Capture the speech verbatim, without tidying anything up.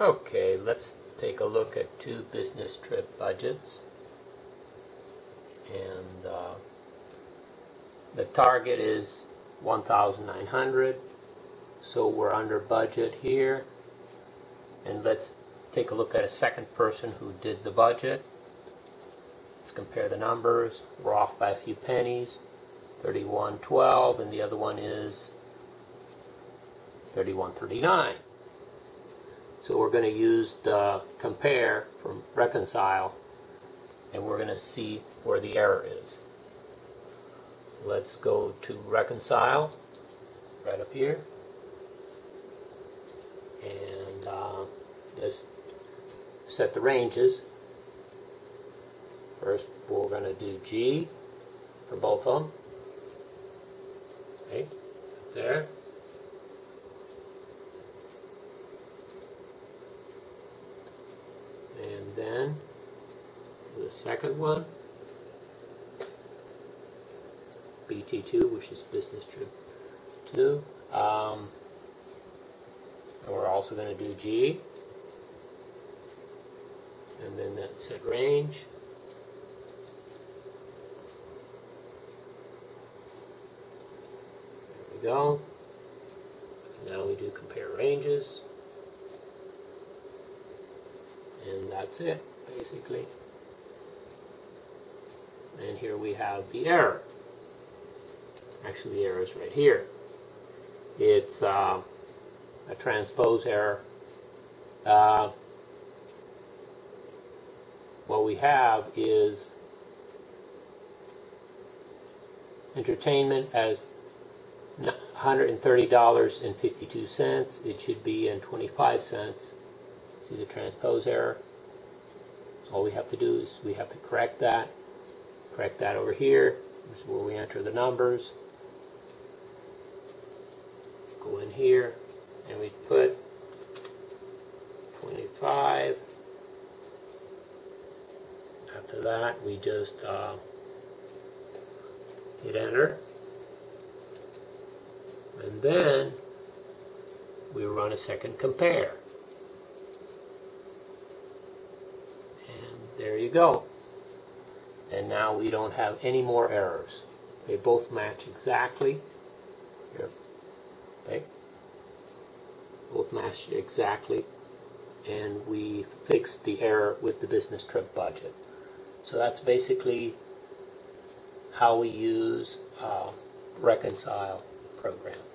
Okay, let's take a look at two business trip budgets. And uh, the target is one thousand nine hundred dollars, so we're under budget here. And let's take a look at a second person who did the budget. Let's compare the numbers. We're off by a few pennies, thirty-one twelve, and the other one is thirty-one thirty-nine. So we're going to use the compare from reconcile, and we're going to see where the error is. Let's go to reconcile, right up here, and uh, just set the ranges. First, we're going to do G for both of them. Okay, there. And then the second one, B T two, which is business trip two. Um, and we're also going to do G. And then that set range. There we go. And now we do compare ranges. And that's it, basically. And here we have the error. Actually, the error is right here. It's uh, a transpose error. Uh, what we have is entertainment as one hundred thirty dollars and fifty-two cents. It should be in twenty-five cents. See the transpose error? So all we have to do is we have to correct that. Correct that over here. This is where we enter the numbers. Go in here and we put twenty-five. After that, we just uh, hit enter. And then we run a second compare. There you go. And now we don't have any more errors. They both match exactly. Here. Okay. Both match exactly. And we fixed the error with the business trip budget. So that's basically how we use uh, reconcile program.